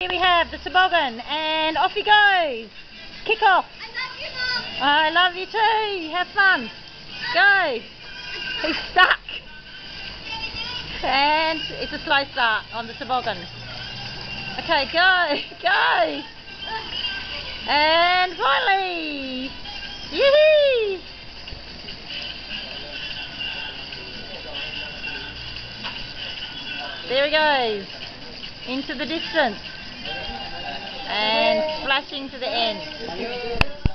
Here we have the toboggan, and off he goes. Kick off. I love you, Mum. I love you too. Have fun. Go. He's stuck. And it's a slow start on the toboggan. Okay, go. Go. And finally. Yee-hee. There he goes. Into the distance. And splashing to the end.